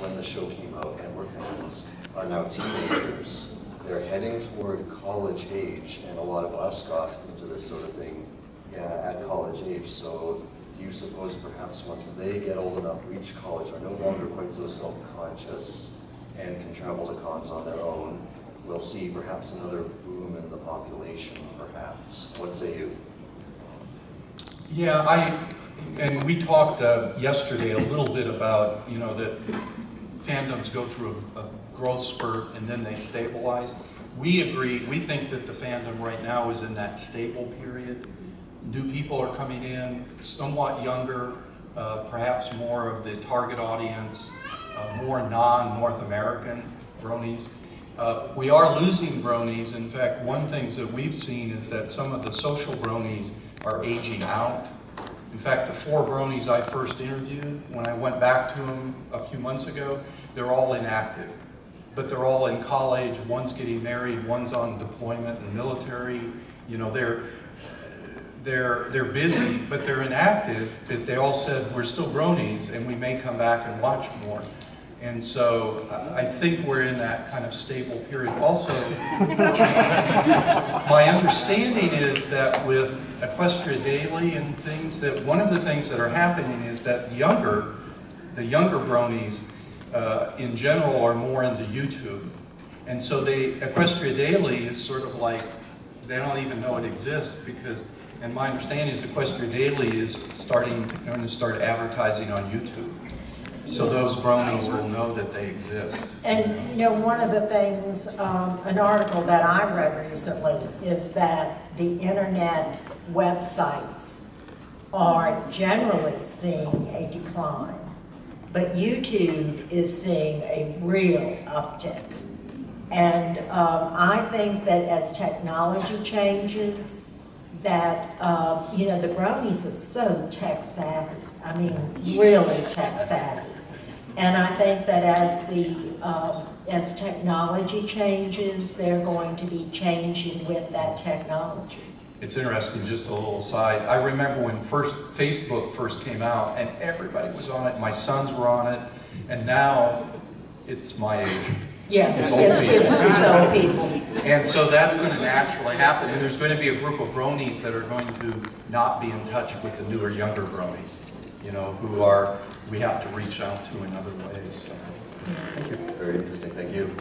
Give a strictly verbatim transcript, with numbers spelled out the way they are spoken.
when the show came out, and were fans, are now teenagers. They're heading toward college age, and a lot of us got into this sort of thing uh, at college age. So do you suppose perhaps once they get old enough to reach college, are no longer quite so self-conscious and can travel to cons on their own, we'll see perhaps another boom in the population, perhaps? What say you? Yeah, I, and we talked uh, yesterday a little bit about, you know, that fandoms go through a, a growth spurt and then they stabilize. We agree, we think that the fandom right now is in that stable period. New people are coming in, somewhat younger, uh, perhaps more of the target audience, uh, more non-North American bronies. Uh, we are losing bronies. In fact, one thing that we've seen is that some of the social bronies are aging out. In fact, the four bronies I first interviewed, when I went back to them a few months ago, they're all inactive. But they're all in college, one's getting married, one's on deployment in the military. You know, they're, they're, they're busy, but they're inactive. But they all said, we're still bronies, and we may come back and watch more. And so uh, I think we're in that kind of stable period. Also, my understanding is that with Equestria Daily and things, that one of the things that are happening is that younger, the younger bronies uh, in general are more into YouTube. And so they, Equestria Daily is sort of like, they don't even know it exists because, and my understanding is Equestria Daily is starting, they're gonna start advertising on YouTube. So those bronies will know that they exist. And, you know, one of the things, um, an article that I read recently is that the internet websites are generally seeing a decline, but YouTube is seeing a real uptick. And um, I think that as technology changes, that, um, you know, the bronies are so tech savvy. I mean, really tech savvy. And I think that as the um, as technology changes, they're going to be changing with that technology. It's interesting, just a little aside. I remember when first Facebook first came out, and everybody was on it. My sons were on it, and now it's my age. Yeah, it's old it's, people. It's, it's old people. And so that's going to naturally happen. And there's going to be a group of bronies that are going to not be in touch with the newer, younger bronies. You know, who are, we have to reach out to in other ways. So. Thank you. Very interesting, thank you.